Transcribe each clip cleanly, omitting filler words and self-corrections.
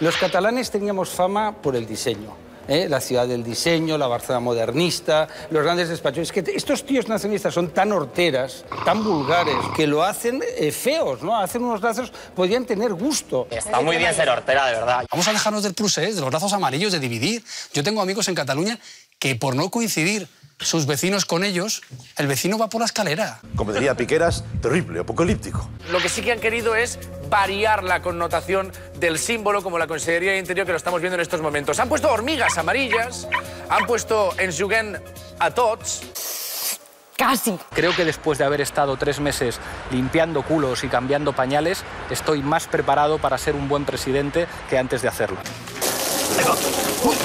Los catalanes teníamos fama por el diseño, ¿eh? La ciudad del diseño, la Barcelona modernista, los grandes despachos. Es que estos tíos nacionalistas son tan horteras, tan vulgares, que lo hacen feos, ¿no? Hacen unos lazos, podrían tener gusto. Está muy bien ser hortera, de verdad. Vamos a dejarnos del procés, de los lazos amarillos, de dividir. Yo tengo amigos en Cataluña que por no coincidir sus vecinos con ellos, el vecino va por la escalera. Como diría Piqueras, terrible, apocalíptico. Lo que sí que han querido es variar la connotación del símbolo, como la Consejería de Interior, que lo estamos viendo en estos momentos. Han puesto hormigas amarillas, han puesto enjuguem a tots. Casi. Creo que después de haber estado 3 meses limpiando culos y cambiando pañales, estoy más preparado para ser un buen presidente que antes de hacerlo.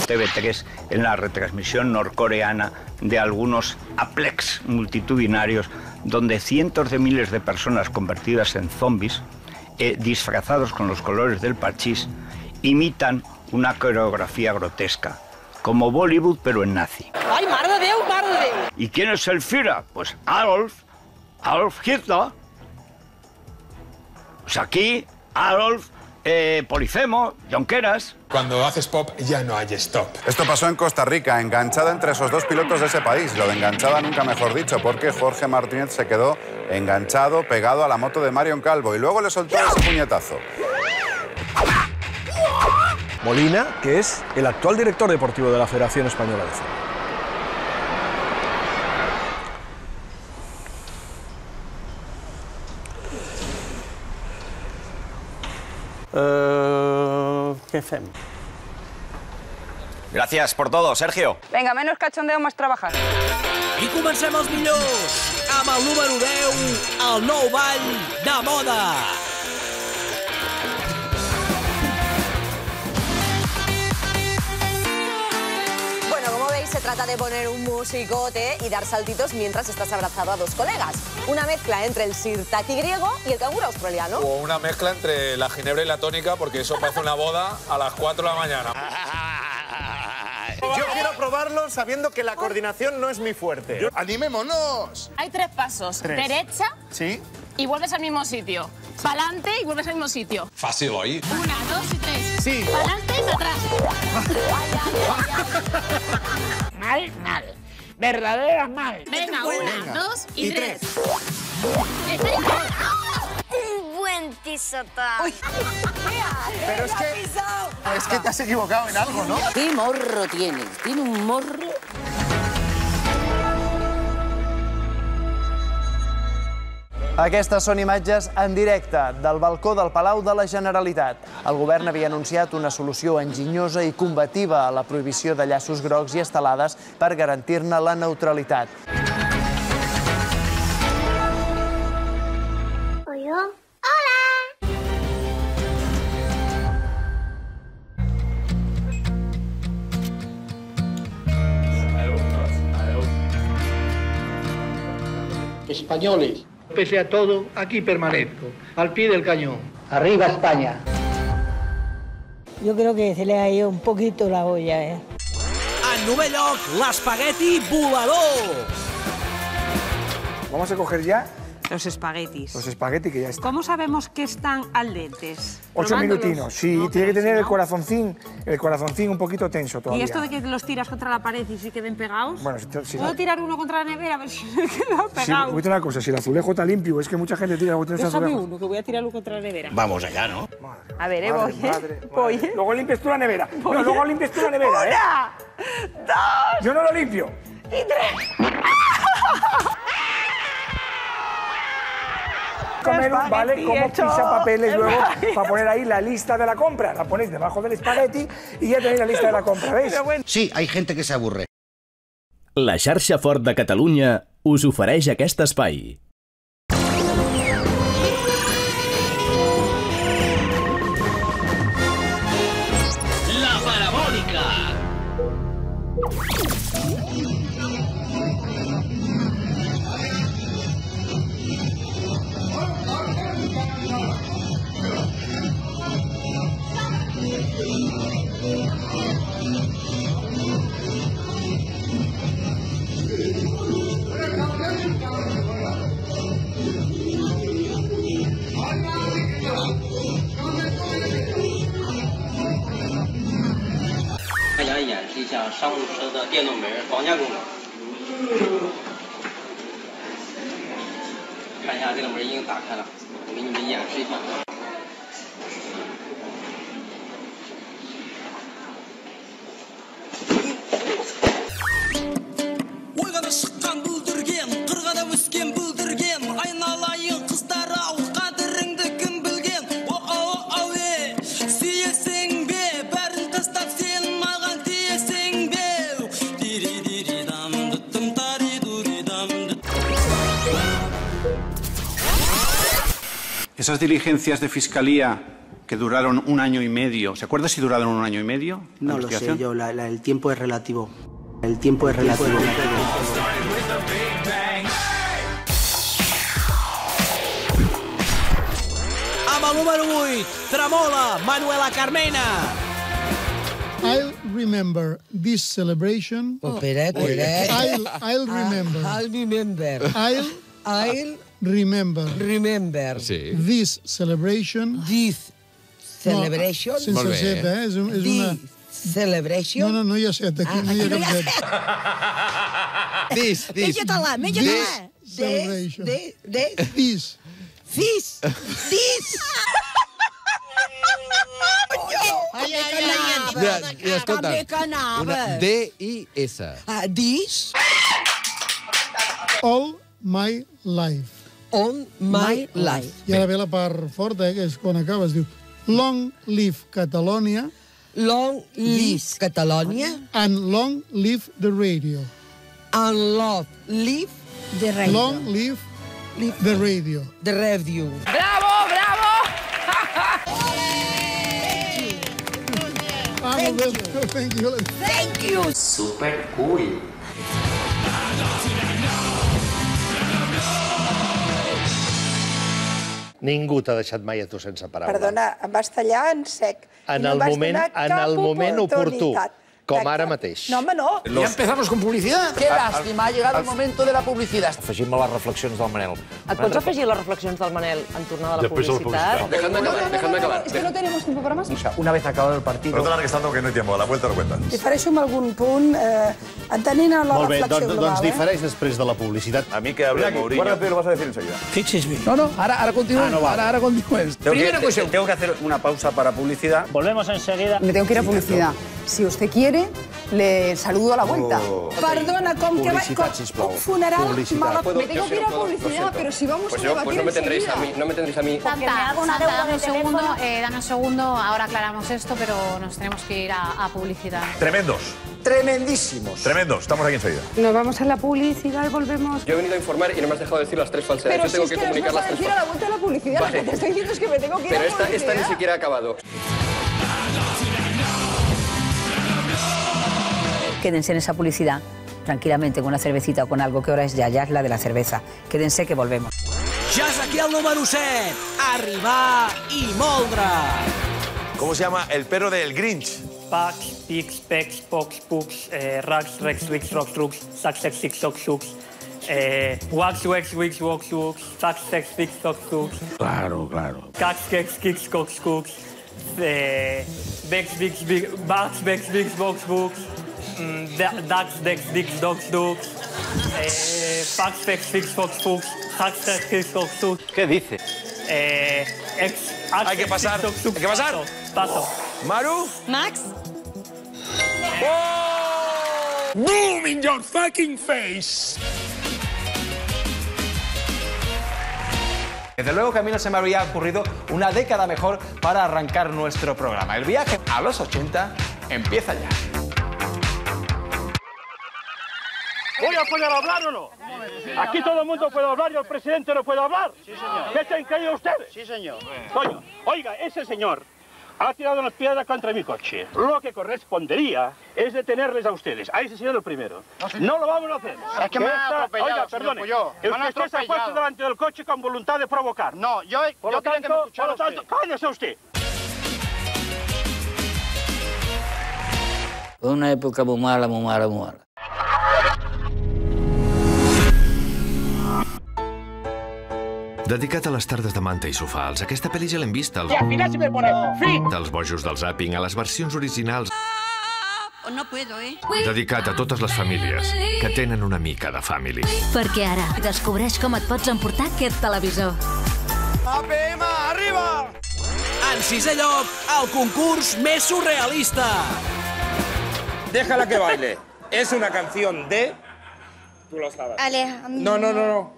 TV3 en la retransmisión norcoreana de algunos aplex multitudinarios donde cientos de miles de personas convertidas en zombies, disfrazados con los colores del parchís, imitan una coreografía grotesca, como Bollywood pero en nazi. ¡Ay, madre de Dios, madre de Dios! ¿Y quién es el Führer? Pues Adolf Hitler. Pues aquí, Adolf... Polifemo, Jonqueras. Cuando haces pop ya no hay stop. Esto pasó en Costa Rica, enganchada entre esos dos pilotos de ese país. Lo de enganchada nunca mejor dicho, porque Jorge Martínez se quedó enganchado, pegado a la moto de Marion Calvo y luego le soltó ese puñetazo. Molina, que es el actual director deportivo de la Federación Española de Fútbol. ¿Qué hacemos? Gracias por todo, Sergio. Venga, menos cachondeo, más trabajar. I comencem els millors, amb el número 10, el nou ball de moda. Bueno, como veis, se trata de poner un musicote y dar saltitos mientras estás abrazado a dos colegas. Una mezcla entre el sirtaki griego y el canguro australiano. O una mezcla entre la ginebra y la tónica, porque eso pasa una boda a las 4 de la mañana. Yo quiero probarlo sabiendo que la coordinación no es mi fuerte. ¡Animémonos! Hay 3 pasos. Derecha. Sí. Y vuelves al mismo sitio. Pa'lante y vuelves al mismo sitio. Fácil ahí. 1, 2 y 3. Sí. Pa'lante y atrás. Mal. Verdaderas mal. Venga, 1, 2 y 3. Un buen tisotá. Pero es que te has equivocado en algo, ¿no? ¿Qué morro tiene? Tiene un morro. Aquestes són imatges en directe del balcó del Palau de la Generalitat. El govern havia anunciat una solució enginyosa i combativa a la prohibició de llaços grocs i estelades per garantir-ne la neutralitat. Hola. Hola. Españoles. Pese a todo, aquí permanezco, al pie del cañón. ¡Arriba España! Yo creo que se le ha ido un poquito la olla, ¿eh? En noveno lloc, l'espagueti volador. Vamos a coger ya... los espaguetis. Los espaguetis que ya están. ¿Cómo sabemos que están al dente? 8 minutinos, sí. No, tiene que tener el corazoncín, un poquito tenso todavía. ¿Y esto de que los tiras contra la pared y se queden pegados? Bueno, si ¿puedo tirar uno contra la nevera a ver si me queda pegado? Sí, voy a una cosa, si el azulejo está limpio, es que mucha gente tira... Déjame uno, que voy a tirar uno contra la nevera. Vamos allá, ¿no? Madre, a ver, voy. Luego limpias tú la nevera. Voy. No, luego limpias tú la nevera, ¿eh? 1, 2... Yo no lo limpio. ¡Y 3! Vale, como pisapapeles luego para poner ahí la lista de la compra. La ponéis debajo del espagueti y ya tenéis la lista de la compra, ¿veis? Bueno. Sí, hay gente que se aburre. La Xarxa Fortis de Catalunya us ofereix aquest espai. La parabòlica. 家商务车的电动美人皇家公主。看一下这个门已经打开了，我给你们演示一下。 Esas diligencias de fiscalía que duraron un año y medio, ¿se acuerda si duraron un año y medio? No lo sé yo, el tiempo es relativo. El tiempo es relativo. Amb el número 8, tremola Manuela Carmena. I'll remember this celebration. Peret, Peret. I'll remember. I'll remember. I'll remember sí. This celebration. This celebration. No, sense Z, eh? És una... Celebration. No, no, no hi ha Z. Aquí no hi ha cap Z. This, this. Menja-te-la, menja-te-la. Celebration. This. This. This. I escolta, una D-I-S. This. All my life. On my life. I ara ve la part forta, que és quan acaba, es diu Long Live Catalonia. Long Live Catalonia. And Long Live the Radio. And Long Live the Radio. Long Live the Radio. The Radio. Bravo, bravo! Thank you. Thank you. Thank you. Super cool. Ningú t'ha deixat mai a tu sense paraula. Perdona, em vas tallar en sec. En el moment oportú, com ara mateix. No, home, no. Ja empezamos con publicidad. Qué lástima, ha llegado el momento de la publicidad. Afegim-me les reflexions del Manel. Et pots afegir les reflexions del Manel en tornar de la publicitat? Dejadme acabar, dejadme acabar. Es que no tenemos tiempo para más. Una vez acabado el partido... Perdona, que está dando que no hay tiempo, a la vuelta lo cuentas. Difereixo en algun punt, entenint la reflexió global. Molt bé, doncs difereix després de la publicitat. A mi que hable Mourinho... Guarda, Pedro, lo vas a decir enseguida. Fixis-me. No, no, ara continúen. Ara continúen. Primera cuestión. Tengo que hacer una pausa para publicidad. Volvemos enseguida. Me tengo que ir a publicidad. Si usted quiere, le saludo a la vuelta. Perdona, ¿con qué va? Con funeral. Me tengo que ir a publicidad, pero si vamos a debatir enseguida. Pues no me tendréis a mí. Dame un segundo, ahora aclaramos esto, pero nos tenemos que ir a publicidad. Tremendos. Tremendísimos. Tremendos, estamos aquí enseguida. Nos vamos a la publicidad, volvemos. Yo he venido a informar y no me has dejado decir las tres falsedades. Yo tengo que comunicar las tres falsedades. Pero si es que a la vuelta a la publicidad, lo que te estoy diciendo es que me tengo que ir a publicidad. Pero esta ni siquiera ha acabado. Quédense en esa publicidad, tranquil·lament, amb una cervecita o amb alguna cosa, que ara és ja la de la cervesa. Quédense, que volvemos. Ja és aquí el número 7, arribar i moldre. Com se llama el perro del Grinch? Pax, pix, pex, pox, pux, rax, rex, rix, rox, rux, sax, sex, six, sox, sux, wax, wax, wix, wox, sux, sax, sex, six, sox, sux. Claro, claro. Cax, kex, kix, cox, cux, bex, bix, bix, bax, bex, bix, box, bux, Dax, Dex, Dix, Dox, Dux, Fax, Fex, Fix, Fox, Fux, Hax, Hax, Fix, Fox, Fux. ¿Qué dices? Hay que pasar. Hay que pasar. Paso. Maru. Max. Boom in your fucking face. Desde luego que a mí no se me había ocurrido una década mejor para arrancar nuestro programa. El viaje a los 80 empieza ya. ¿Voy a poder hablar o no? Aquí todo el mundo puede hablar y el presidente no puede hablar. Sí, señor. ¿Qué se han creído ustedes? Sí, señor. Coño, oiga, ese señor ha tirado una piedra contra mi coche. Lo que correspondería es detenerles a ustedes. A ese señor el primero. No lo vamos a hacer. Es que me han atropellado, oiga, perdone. Usted se ha puesto delante del coche con voluntad de provocar. No, yo quería que me escuchara usted. Por lo tanto, cállese usted. Fue una época muy mala, muy mala, muy mala. Dedicat a les tardes de manta i sofals, aquesta pel·li ja l'hem vista. Dels bojos del zàping a les versions originals. no puedo, eh? Dedicat a totes les famílies que tenen una mica de Family. Perquè ara descobreix com et pots emportar aquest televisor. APM, arriba! En sisè lloc, el concurs més surrealista. Déjala que baile. Es una canción de... Tú lo sabes. Alejandro. No.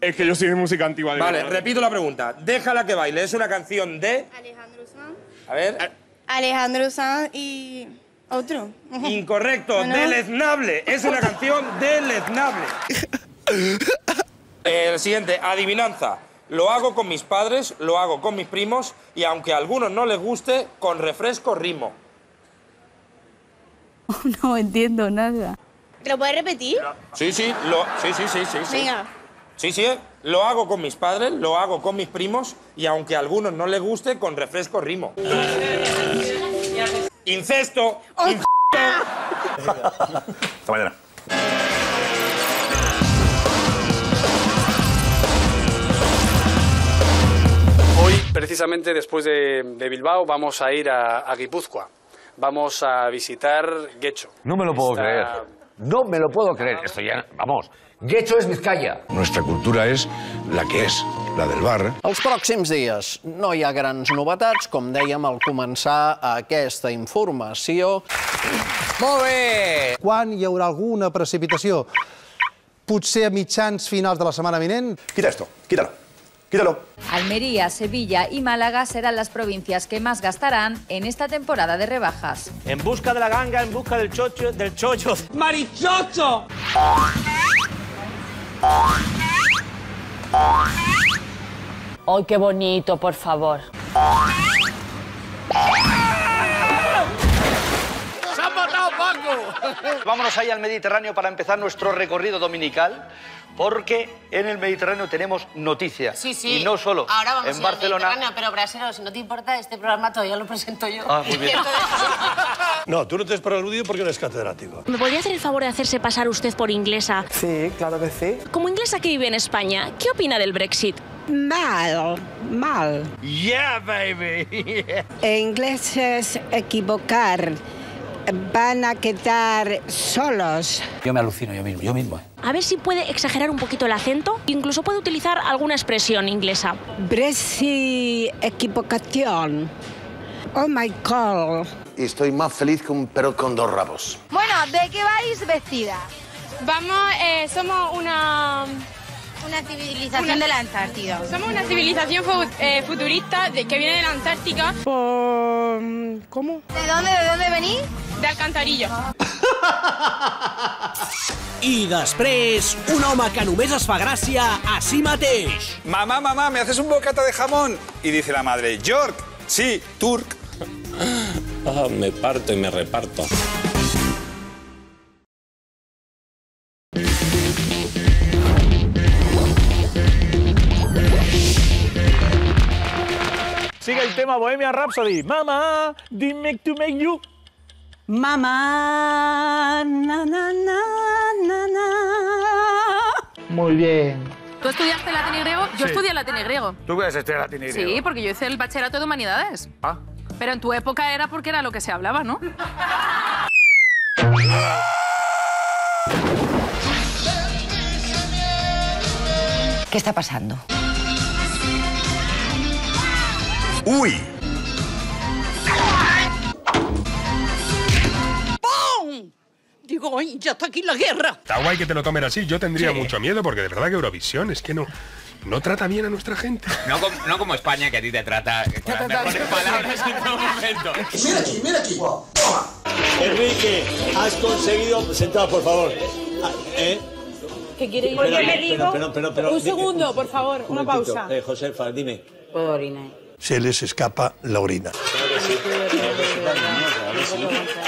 Es que yo soy de música antigua. Vale, repito la pregunta. Déjala que baile. Es una canción de... Alejandro Sanz. A ver. Alejandro Sanz y... otro. Incorrecto. No. Deleznable. Es una canción deleznable. El siguiente. Adivinanza. Lo hago con mis padres, lo hago con mis primos y aunque a algunos no les guste, con refresco rimo. No entiendo nada. ¿Lo puedes repetir? Sí. Venga. Sí. Lo hago con mis padres, lo hago con mis primos y aunque a algunos no les guste, con refresco rimo. Incesto. Hasta mañana. Hoy, precisamente después de Bilbao, vamos a ir a Guipúzcoa. Vamos a visitar Ghecho. No me lo puedo creer. No me lo puedo creer. Esto ya, vamos. Ghecho es Vizcaya. Nuestra cultura es, la del bar. Els pròxims dies no hi ha grans novetats, com dèiem al començar aquesta informació. Molt bé! Quan hi haurà alguna precipitació? Potser a mitjans finals de la setmana vinent? Quita esto, quítalo. Quítalo. Almería, Sevilla y Málaga serán las provincias que más gastarán en esta temporada de rebajas. En busca de la ganga, en busca del chocho, del chocho. ¡Marichocho! ¡Ay, qué bonito, por favor! ¡Se ha matado, Paco! Vámonos ahí al Mediterráneo para empezar nuestro recorrido dominical. Porque en el Mediterráneo tenemos noticias. Sí. Y no solo. Ahora vamos en Barcelona. Al Mediterráneo, pero Brasero, si no te importa, este programa todavía lo presento yo. Ah, muy bien. No, tú no te has aludido porque eres catedrático. ¿Me podría hacer el favor de hacerse pasar usted por inglesa? Sí, claro que sí. Como inglesa que vive en España, ¿qué opina del Brexit? Mal. Yeah, baby. En inglés es equivocar. Van a quedar solos. Yo me alucino yo mismo. A ver si puede exagerar un poquito el acento. Incluso puede utilizar alguna expresión inglesa. Brexit, equivocación. Oh my God. Y estoy más feliz que un perro con dos rabos. Bueno, ¿de qué vais vestida? Vamos, somos una... Una civilización de la Antártida. Somos una civilización futurista que viene de la Antártica. ¿Cómo? ¿De dónde venís? De Alcantarillo. I després, un home que només es fa gràcia a si mateix. Mamá, ¿me haces un bocata de jamón? Y dice la madre, York, sí, turc. Ah, me parto y me reparto. Sigue el tema Bohemian Rhapsody. Mama, dime to make you. Mama, na, na, na, na, na. Muy bien. ¿Tú estudiaste latín y griego? Yo estudié latín y griego. ¿Tú puedes estudiar latín y griego? Sí, porque yo hice el bachillerato de humanidades. Ah. Pero en tu época era porque era lo que se hablaba, ¿no? ¿Qué está pasando? ¡Uy! ¡Pum! Digo, ya está aquí la guerra. Está guay que te lo tomen así. Yo tendría mucho miedo porque de verdad que Eurovisión es que no trata bien a nuestra gente. No como España, que a ti te trata con las mejores palabras en todo momento. Mira aquí. Wow. Toma. Enrique, has conseguido... Sentado, por favor. ¿Qué quiere ir? Pero, un segundo, por favor. Una pausa. Josefa, dime. Puedo orinar. Se les escapa la orina.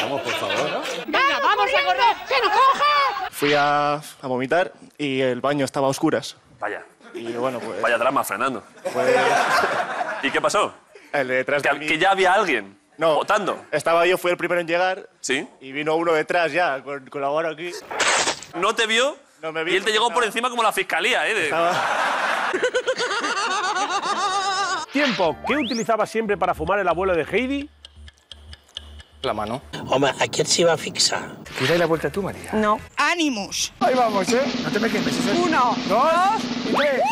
Vamos, por favor. ¡Venga, vamos a correr! ¡Que nos coja! Fui a vomitar y el baño estaba a oscuras. Vaya. Y bueno, pues... Vaya drama, Fernando. Pues... ¿Y qué pasó? El de detrás de mí... Que ya había alguien. No. Votando. Estaba yo, fui el primero en llegar. Sí. Y vino uno detrás ya, con la mano aquí. ¿No te vio? No me vio. Y él te llegó por encima como la fiscalía, ¿eh? Tiempo. ¿Qué utilizaba siempre para fumar el abuelo de Heidi? la mano. Home, aquí et s'hi va fixar. Tira la vuelta tu, María. No. Ànimos. Ahí vamos, ¿eh? No te me quemes. Uno, dos y tres.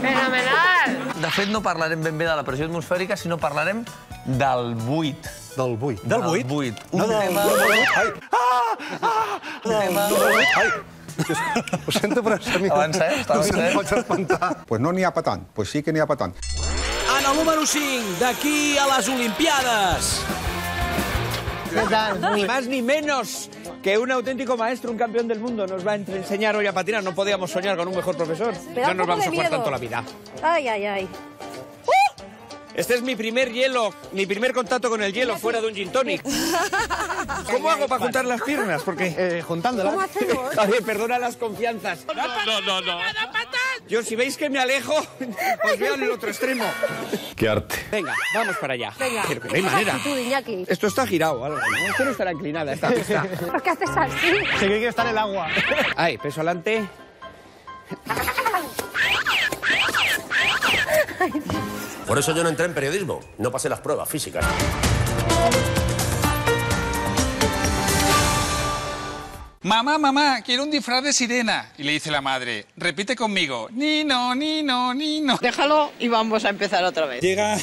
Fenomenal. De fet, no parlarem ben bé de la pressió atmosfèrica, sinó parlarem del buit. Del buit? Del buit. No del buit. Ai! Ah! Ai! Ho sento, però és a mi... Avança, eh? No em pots espantar. Doncs no n'hi ha per tant. Doncs sí que n'hi ha per tant. En el número 5, d'aquí a les Olimpiades. Ni más ni menos que un auténtico maestro, un campeón del mundo, nos va a enseñar hoy a patinar. No podíamos soñar con un mejor profesor. No nos vamos a jugar tanto la vida. Ay, ay, ay. Este es mi primer hielo, mi primer contacto con el hielo fuera de un gin tonic. ¿Cómo hago para juntar las piernas? Porque juntándolas... ¿Cómo hacemos? Perdona las confianzas. No. Yo, si veis que me alejo, os veo en el otro extremo. ¡Qué arte! Venga, vamos para allá. Venga. Pero que no hay manera. Esto está girado, algo. Esto no estará inclinada, esta pista. ¿Por qué haces así? Se cree que está en el agua. Ahí, peso adelante. Por eso yo no entré en periodismo. No pasé las pruebas físicas. Mamá, mamá, quiero un disfraz de sirena. Y le dice la madre, repite conmigo, Nino, Nino, Nino. Déjalo y vamos a empezar otra vez. Llega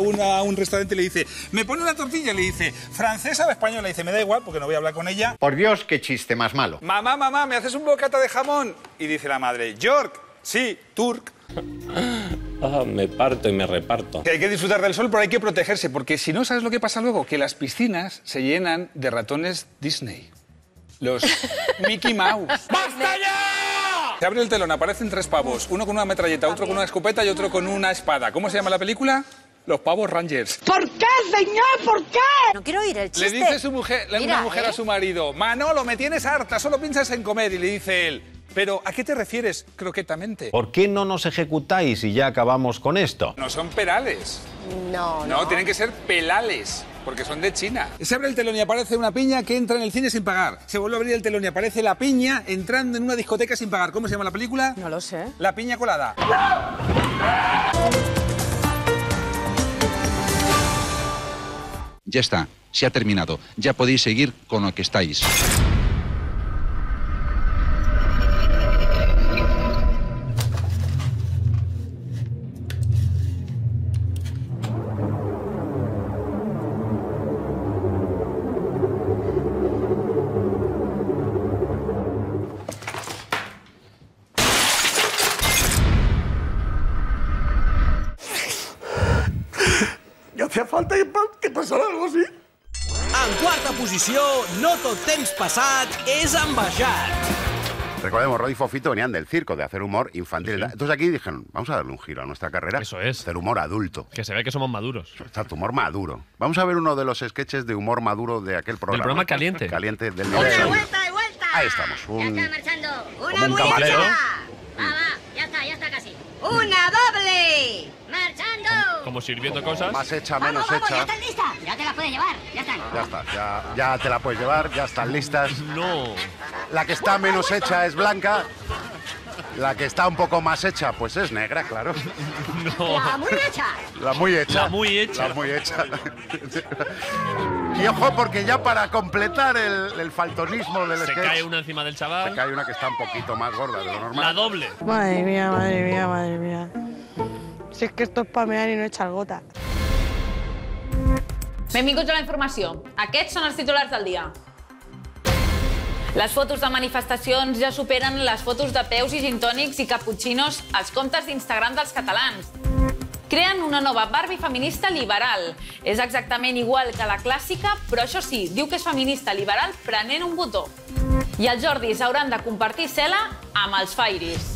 uno a un restaurante y le dice, me pone una tortilla, le dice, francesa o española, le dice, me da igual porque no voy a hablar con ella. Por Dios, qué chiste más malo. Mamá, mamá, ¿me haces un bocata de jamón? Y dice la madre, York, sí, turk. Ah, me parto y me reparto. Hay que disfrutar del sol, pero hay que protegerse, porque si no, ¿sabes lo que pasa luego? Que las piscinas se llenan de ratones Disney. Los Mickey Mouse. ¡Basta ya! Se abre el telón, aparecen tres pavos. Uno con una metralleta, otro con una escopeta y otro con una espada. ¿Cómo se llama la película? Los Pavos Rangers. ¿Por qué, señor? ¿Por qué? No quiero oír el chiste. Le dice su mujer, a su marido, Manolo, me tienes harta, solo piensas en comer. Y le dice él, ¿pero a qué te refieres croquetamente? ¿Por qué no nos ejecutáis y ya acabamos con esto? No son perales. No, tienen que ser pelales. Porque son de China. Se abre el telón y aparece una piña que entra en el cine sin pagar. Se vuelve a abrir el telón y aparece la piña entrando en una discoteca sin pagar. ¿Cómo se llama la película? No lo sé. La piña colada. Ya está, se ha terminado. Ya podéis seguir con lo que estáis. No tot temps passat és ambaixat. Recordemos, Rod y Fofito venían del circo, de hacer humor infantil. Entonces aquí dijeron, vamos a darle un giro a nuestra carrera. Eso es. Hacer humor adulto. Que se ve que somos maduros. Exacto, humor maduro. Vamos a ver uno de los sketches de humor maduro de aquel programa. El programa Caliente. Caliente del nivel. ¡Una vuelta y vuelta! Ahí estamos. Ya está marchando. ¡Una muñeca! Va, ya está casi. ¡Una doble! ¡Marchando! Como sirviendo cosas. Más hecha, menos hecha. ¡Ya estás lista! ¡Ya te la puedes llevar! ¡Ya están! Ya está, ya te la puedes llevar, ya están listas. ¡No! La que está menos hecha es blanca. La que está un poco más hecha, pues es negra, claro. ¡No! ¡La muy hecha! ¡La muy hecha! ¡La muy hecha! ¡La muy hecha! Y ojo, porque ya para completar el faltonismo del sketch... Se cae una encima del chaval. Se cae una que está un poquito más gorda de lo normal. ¡La doble! ¡Madre mía, madre mía, madre mía! Si es que esto es pamear y no echar gota. Benvinguts a la informació. Aquests són els titulars del dia. Les fotos de manifestacions ja superen les fotos de peus i gintònics i caputxinos als comptes d'Instagram dels catalans. Creen una nova Barbie feminista liberal. És exactament igual que la clàssica, però això sí, diu que és feminista liberal prenent un botó. I els Jordis hauran de compartir cel·la amb els Fairies.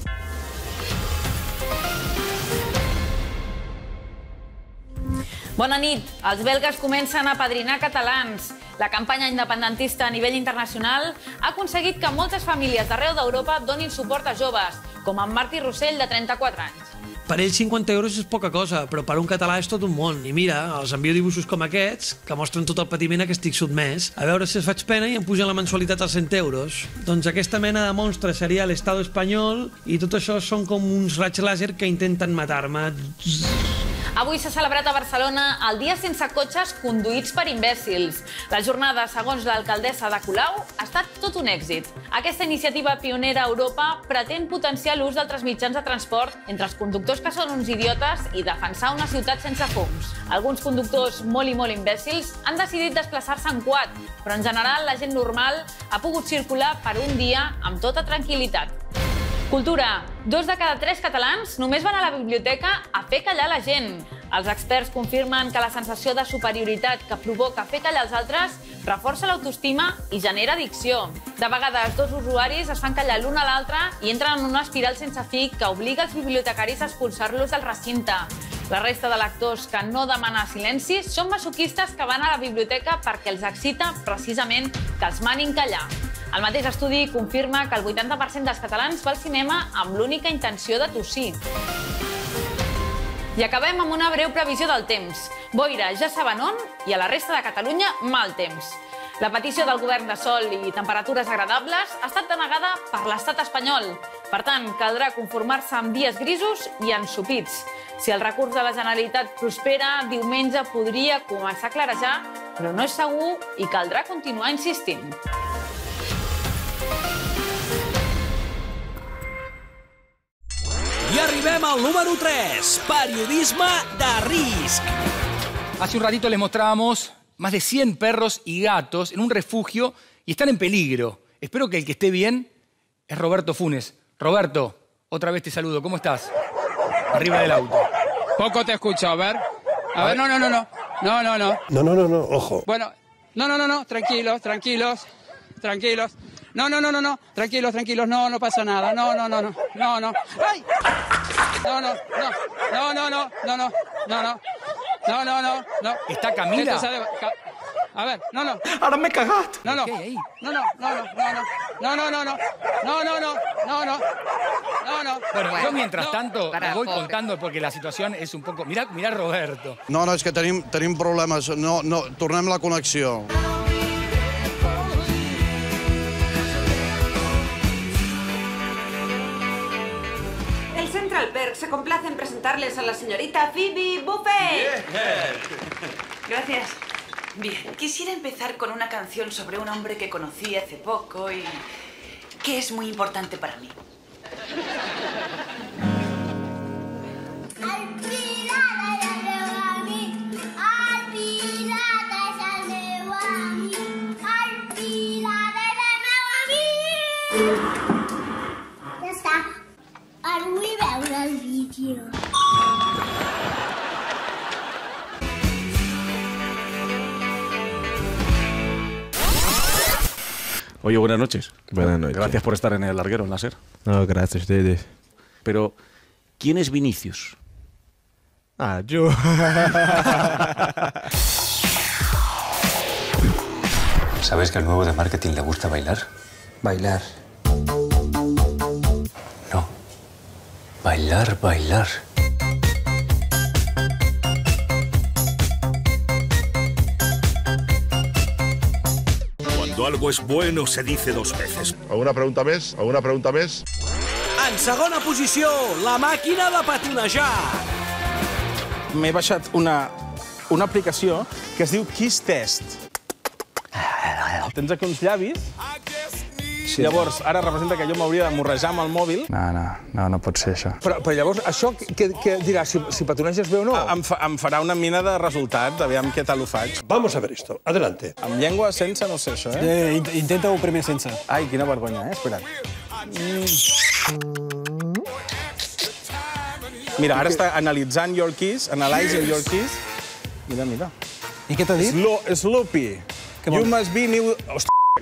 Bona nit. Els belgues comencen a apadrinar catalans. La campanya independentista a nivell internacional ha aconseguit que moltes famílies d'arreu d'Europa donin suport a joves, com en Martí Rossell, de 34 anys. Per ells 50 euros és poca cosa, però per un català és tot un món. I mira, els envio dibuixos com aquests, que mostren tot el patiment a què estic sotmès. A veure si es faig pena i em pugen la mensualitat als 100 euros. Doncs aquesta mena de monstre seria l'Estat espanyol i tot això són com uns raigs làser que intenten matar-me. Avui s'ha celebrat a Barcelona el Dia sense cotxes conduïts per imbècils. La jornada, segons l'alcaldessa de Colau, ha estat tot un èxit. Aquesta iniciativa pionera a Europa pretén potenciar l'ús d'altres mitjans de transport entre els conductors que són uns idiotes i defensar una ciutat sense fums. Alguns conductors molt imbècils han decidit desplaçar-se en quad, però en general la gent normal ha pogut circular per un dia amb tota tranquil·litat. Cultura. 2 de cada 3 catalans només van a la biblioteca a fer callar la gent. Els experts confirmen que la sensació de superioritat que provoca fer callar els altres reforça l'autoestima i genera addicció. De vegades, dos usuaris es fan callar l'un a l'altre i entren en una espiral sense fi que obliga els bibliotecaris a expulsar-los del recinte. La resta de lectors que no demanen silenci són masoquistes que van a la biblioteca perquè els excita precisament que els manin callar. El mateix estudi confirma que el 80% dels catalans va al cinema amb l'única intenció de tossir. I acabem amb una breu previsió del temps. Boira, ja saben on, i a la resta de Catalunya, mal temps. La petició del govern de sol i temperatures agradables ha estat denegada per l'estat espanyol. Per tant, caldrà conformar-se amb dies grisos i ensopits. Si el recurs de la Generalitat prospera, diumenge podria començar a clarejar, però no és segur i caldrà continuar insistint. I arribem al número 3, periodismo de riesgo. Hace un ratito les mostrábamos más de 100 perros y gatos en un refugio y están en peligro. Espero que el que esté bien es Roberto Funes. Roberto, otra vez te saludo. ¿Cómo estás? Arriba del auto. Poco te escucho, a ver. A ver, no, ojo. Bueno, no, tranquilos. No, tranquilos, no pasa nada, no. ¡Ay! No. ¿Está Camila? A ver, no. Ahora me cagaste. No. Bueno, yo mientras tanto te voy contando porque la situación es un poco... Mirá, Roberto. No, es que tenim problemas. No, tornem la conexión. Se complace en presentarles a la señorita Phoebe Buffay. Gracias. Bien, quisiera empezar con una canción sobre un hombre que conocí hace poco y que es muy importante para mí. Oye, buenas noches. Buenas noches. Gracias por estar en El Larguero, en la SER. No, gracias a ustedes. Pero, ¿quién es Vinicius? Ah, yo. ¿Sabes que al nuevo de marketing le gusta bailar? Bailar. No. Bailar. Algo es bueno se dice 2 veces. Alguna pregunta més? En segona posició, la màquina de patinejar. M'he baixat una aplicació que es diu KissTest. Tens aquí uns llavis. Sí. Llavors, ara representa que jo m'hauria de morrejar amb el mòbil. No pot ser això. Però llavors, això què dirà? Si petoneges bé o no? Em farà una mina de resultat, aviam què tal ho faig. Vamos a ver esto, adelante. Amb llengua sense no sé això, eh? Intenta-ho primer sense. Ai, quina vergonya, eh? Espera't. Mira, ara està analitzant your keys, analyzing your keys. Mira. I què t'ha dit? Sloopy. You must be new...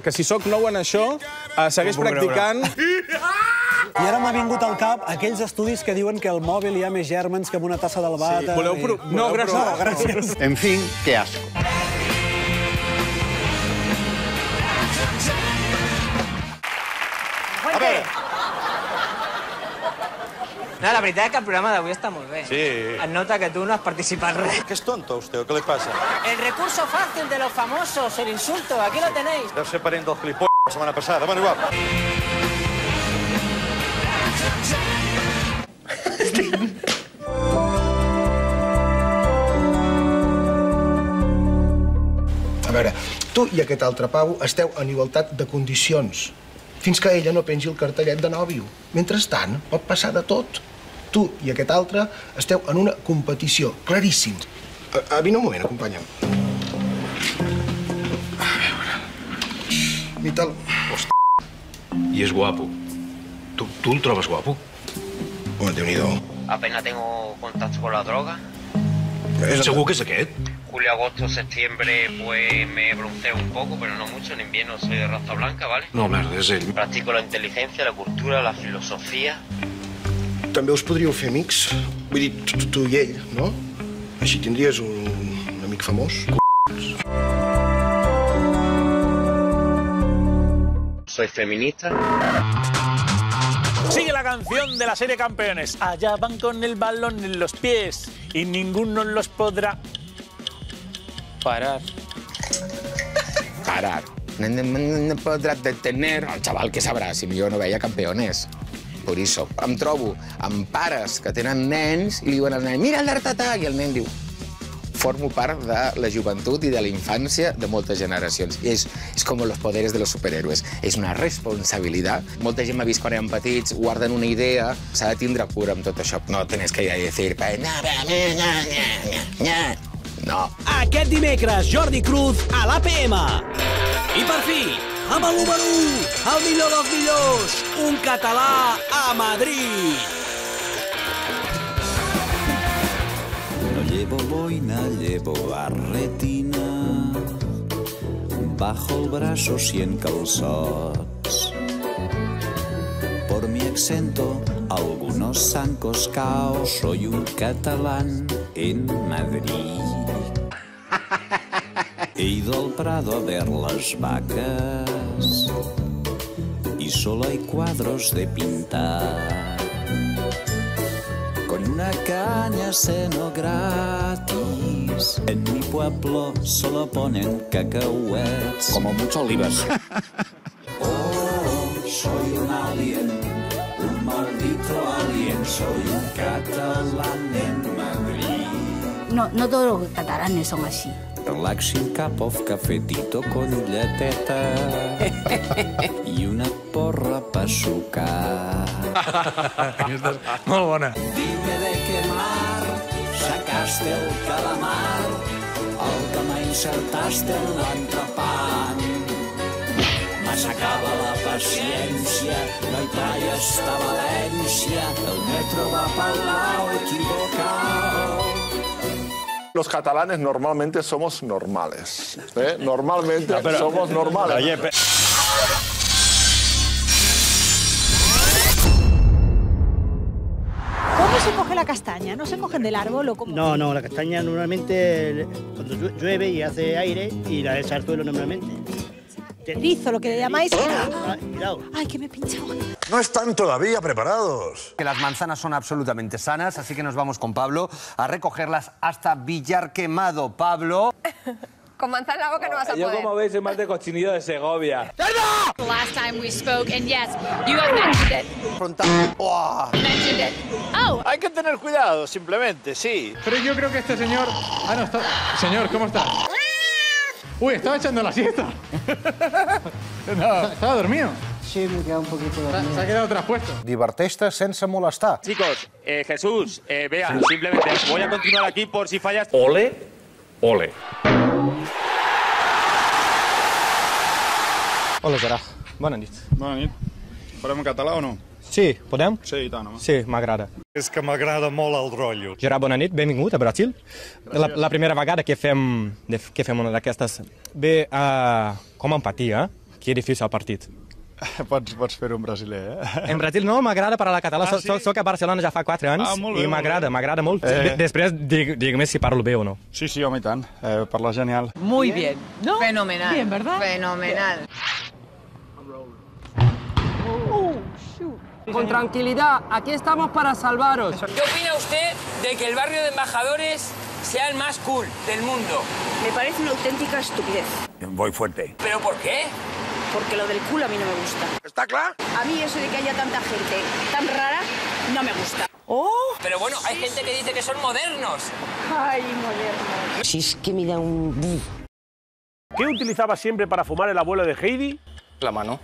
que si sóc nou en això, segueix practicant... I ara m'ha vingut al cap aquells estudis que diuen que al mòbil hi ha més germans que amb una tassa d'albata... No, gràcies. En fi, que asco. A veure... No, la veritat és que el programa d'avui està molt bé. Sí. Et nota que tu no has participat res. Que és tonto, vostè, què li passa? El recurso fácil de los famosos, el insulto, aquí lo tenéis. Deu ser parent dels clipos la setmana passada. Bueno, igual. veure, tu i aquest altre pavo esteu en igualtat de condicions fins que ella no pengi el cartellet de nòvio. Mentrestant, pot passar de tot. Tu i aquest altre esteu en una competició, claríssim. Vine un moment, acompanya'm. A veure... Vital... Hòstia... I és guapo. Tu el trobes guapo? Home, Déu-n'hi-do. Apenas tengo contacto con la droga. ¿Seguro que es aquest? Julio, agosto, septiembre, pues me bronceo un poco, pero no mucho. En invierno soy de raza blanca, ¿vale? No, merda, és ell. Practico la inteligencia, la cultura, la filosofia... També us podríeu fer amics. Vull dir, tu i ell, no? Així tindries un amic famós. Soy feminista. Sigue la canción de la serie Campeones. Allá van con el balón en los pies y ninguno los podrá parar. Parar. No podrás detener al chaval que sabrá si yo no veía Campeones. Por eso. Em trobo amb pares que tenen nens i li diuen al nen mira el d'Artatà i el nen diu formo part de la joventut i de la infància de moltes generacions. És com los poderes de los superhéroes. És una responsabilitat. Molta gent m'ha vist quan eren petits, guarden una idea, s'ha de tindre cura amb tot això. No tens que dir... No. Aquest dimecres, Jordi Cruz a l'APM. I per fi, amb el número 1, el millor dels millors, un català a Madrid. Llevo boina, llevo barretina, bajo el brazo 100 calzots. Por mi accento, algunos zancos caos, soy un catalán en Madrid. He ido al Prado a ver las vacas y solo hay cuadros de pintar. Con una caña seno gratis. En mi pueblo solo ponen cacahuetes. Como mucho olivas. Oh, soy un alien, un maldito alien. Soy un catalán en Madrid. No todos los catalanes son así. Relaxing cup of cafetito con lleteta y una porra pa sucar. Molt bona. Dime de qué mar sacaste el calamar, el que m'incertaste en l'entrepant. M'assecava la paciència, no hi talles ta València, el metro va Palau equivocado. Los catalanes normalmente somos normales. ¿Eh? Normalmente no, pero, somos normales. Oye, pero... ¿Cómo se coge la castaña? ¿No se cogen del árbol o cómo? No, la castaña normalmente cuando llueve y hace aire y la echa al suelo normalmente. Rizo, lo que le llamáis... ¡Ay, que me he pinchado! No están todavía preparados. Que las manzanas son absolutamente sanas, así que nos vamos con Pablo a recogerlas hasta Villar Quemado. Pablo... Con manzana en la boca no vas a poder. Yo, como veis, soy más de cochinillo de Segovia. ¡Cerdo! Last time we spoke, and yes, you have mentioned it. Frontal. Oh. Mentioned it. Oh. Hay que tener cuidado, simplemente, sí. Pero yo creo que este señor... Ah, no, está... Señor, ¿cómo está? Uy, estaba echando la siesta. No. ¿Estaba dormido? Sí, me he quedado un poquito dormido. Se ha quedado traspuesto. Diverteix-te sense molestar. Chicos, Jesús, vea, simplemente voy a continuar aquí por si fallas. Ole, ole. Hola, Gerard. Bona nit. Bona nit. Farem en català o no? Sí, podem? Sí, i tant, home. Sí, m'agrada. És que m'agrada molt el rotllo. Gerard, bona nit, benvingut a Brasil. La primera vegada que fem una d'aquestes... Bé, com empatia, que difícil el partit. Pots fer-ho en brasiler, eh? En Brasil no, m'agrada parlar català. Soc a Barcelona ja fa 4 anys i m'agrada molt. Després digue'm si parlo bé o no. Sí, home, i tant. Parles genial. Muy bien. Fenomenal. Bien, ¿verdad? Fenomenal. Oh, shoot. Con tranquilidad, aquí estamos para salvaros. ¿Qué opina usted de que el barrio de Embajadores sea el más cool del mundo? Me parece una auténtica estupidez. Voy fuerte. ¿Pero por qué? Porque lo del cool a mí no me gusta. ¿Está claro? A mí eso de que haya tanta gente tan rara no me gusta. Oh. Pero bueno, hay gente que dice que son modernos. Ay, modernos. Si es que me da un... ¿Qué utilizaba siempre para fumar el abuelo de Heidi? La mano.